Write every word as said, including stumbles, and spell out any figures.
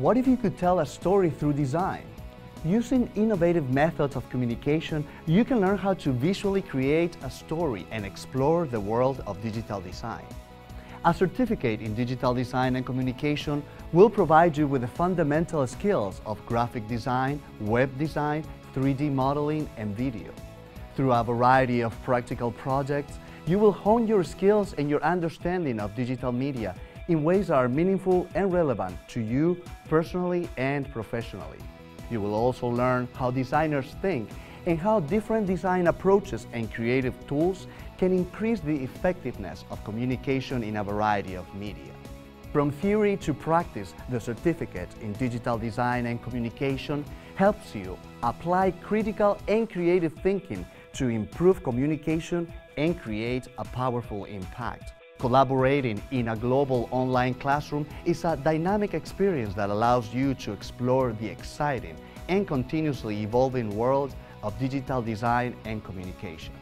What if you could tell a story through design? Using innovative methods of communication, you can learn how to visually create a story and explore the world of digital design. A certificate in digital design and communication will provide you with the fundamental skills of graphic design, web design, three D modeling, and video. Through a variety of practical projects, you will hone your skills and your understanding of digital media in ways that are meaningful and relevant to you personally and professionally. You will also learn how designers think and how different design approaches and creative tools can increase the effectiveness of communication in a variety of media. From theory to practice, the certificate in digital design and communication helps you apply critical and creative thinking to improve communication and create a powerful impact. Collaborating in a global online classroom is a dynamic experience that allows you to explore the exciting and continuously evolving world of digital design and communication.